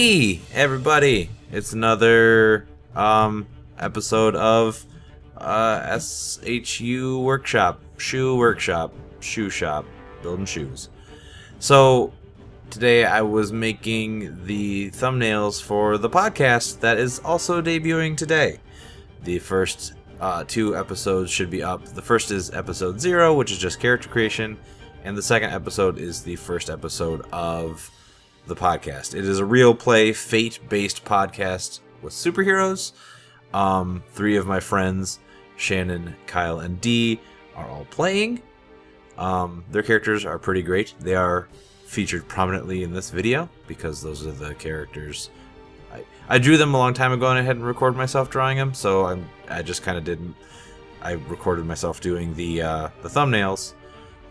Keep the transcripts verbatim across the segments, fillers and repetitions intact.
Hey everybody, it's another um episode of uh S H U workshop, shoe workshop, shoe shop, building shoes. So today I was making the thumbnails for the podcast that is also debuting today. The first uh two episodes should be up. The first is episode zero, which is just character creation, and the second episode is the first episode of the podcast. It is a real play Fate-based podcast with superheroes. Um, three of my friends, Shannon, Kyle, and Dee, are all playing. Um, their characters are pretty great. They are featured prominently in this video because those are the characters. I, I drew them a long time ago and I hadn't recorded myself drawing them, so I'm, I just kind of didn't. I recorded myself doing the uh, the thumbnails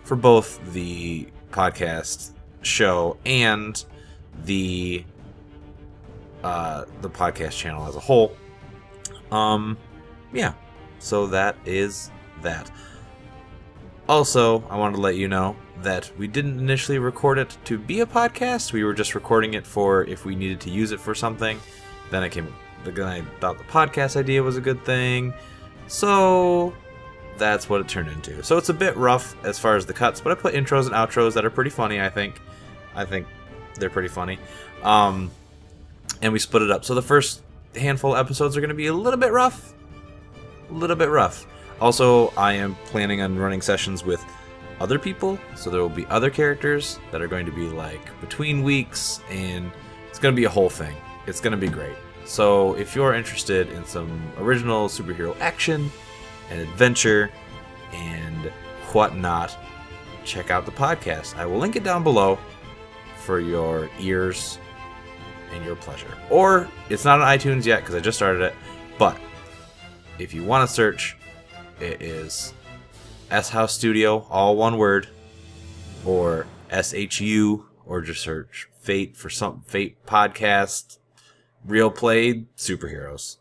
for both the podcast show and the uh the podcast channel as a whole. Um yeah, so that is that. Also, I wanted to let you know that we didn't initially record it to be a podcast. We were just recording it for if we needed to use it for something. Then I came then I thought the podcast idea was a good thing, so that's what it turned into. So it's a bit rough as far as the cuts, but I put intros and outros that are pretty funny. I think I think they're pretty funny. Um, and we split it up. So the first handful of episodes are going to be a little bit rough. A little bit rough. Also, I am planning on running sessions with other people. So there will be other characters that are going to be like between weeks. And it's going to be a whole thing. It's going to be great. So if you're interested in some original superhero action and adventure and whatnot, check out the podcast. I will link it down below for your ears and your pleasure. Or it's not on iTunes yet because I just started it, but if you want to search, it is S House Studio, all one word, or S H U, or just search Fate for some Fate podcast, real play superheroes.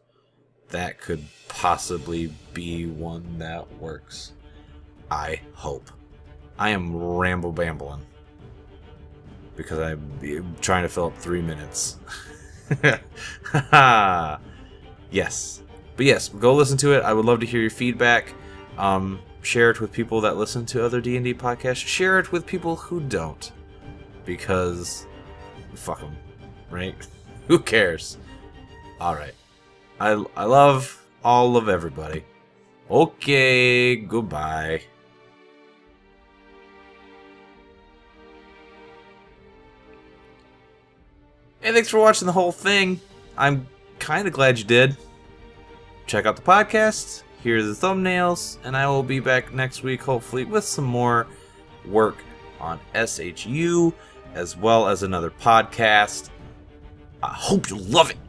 That could possibly be one that works. I hope. I am ramble bambling because I'm trying to fill up three minutes. Yes. But yes, go listen to it. I would love to hear your feedback. Um, share it with people that listen to other D and D podcasts. Share it with people who don't, because fuck them, right? Who cares? All right. I, I love all of everybody. Okay, goodbye. Hey, thanks for watching the whole thing. I'm kind of glad you did. Check out the podcast, here are the thumbnails, and I will be back next week, hopefully, with some more work on S H U, as well as another podcast. I hope you love it.